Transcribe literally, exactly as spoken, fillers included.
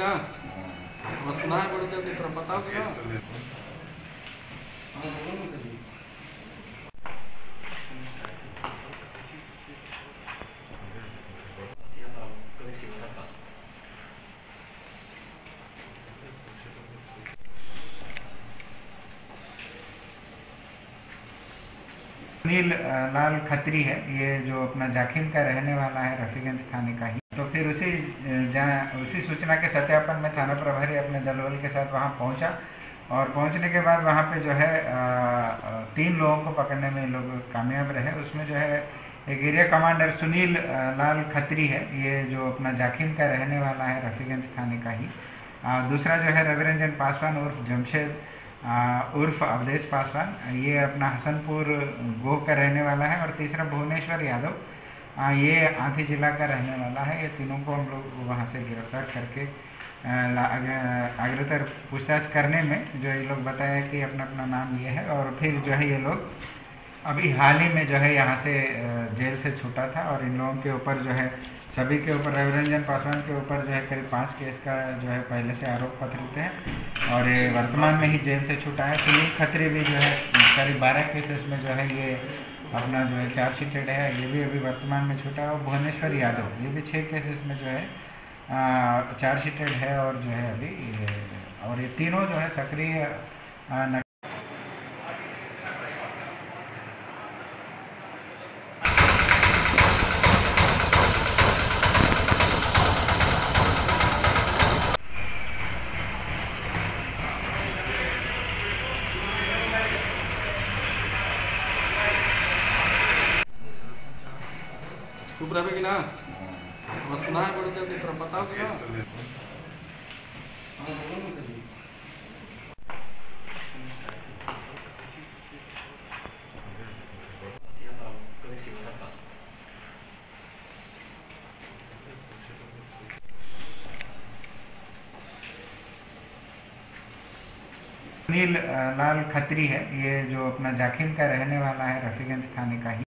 ना बस ना बोल जल्दी तेरा पता होगा। सुनील लाल खत्री है, ये जो अपना जाखिम का रहने वाला है, रफीगंज थाने का ही। तो फिर उसी जहाँ उसी सूचना के सत्यापन में थाना प्रभारी अपने दलबल के साथ वहाँ पहुँचा और पहुँचने के बाद वहाँ पे जो है तीन लोगों को पकड़ने में लोग कामयाब रहे। उसमें जो है एक एरिया कमांडर सुनील लाल खत्री है, ये जो अपना जाखिम का रहने वाला है, रफीगंज थाने का ही। दूसरा जो है रविरंजन पासवान उर्फ जमशेद उर्फ अवधेश पासवान, ये अपना हसनपुर गो का रहने वाला है। और तीसरा भुवनेश्वर यादव, ये आंधी जिला का रहने वाला है। ये तीनों को हम लोग वहाँ से गिरफ्तार करके अग्रतर पूछताछ करने में जो ये लोग बताया कि अपना अपना नाम ये है। और फिर जो है ये लोग अभी हाल ही में जो है यहाँ से जेल से छूटा था। और इन लोगों के ऊपर जो है सभी के ऊपर रविरंजन पासवान के ऊपर जो है करीब पाँच केस का जो है पहले से आरोप पत्र हैं और ये वर्तमान में ही जेल से छूटा है। सुनील खत्री भी जो है करीब बारह केसेस में जो है ये अपना जो है चार्जशीटेड है, ये भी अभी वर्तमान में छूटा है। और भुवनेश्वर यादव ये भी छः केसेस में जो है चार्जशीटेड है और जो है अभी ये, और ये तीनों जो है सक्रिय कि ना बस ना बोल जल्दी तेरा पता होगा। सुनील लाल खत्री है, ये जो अपना जाखिम का रहने वाला है, रफीगंज थाने का ही।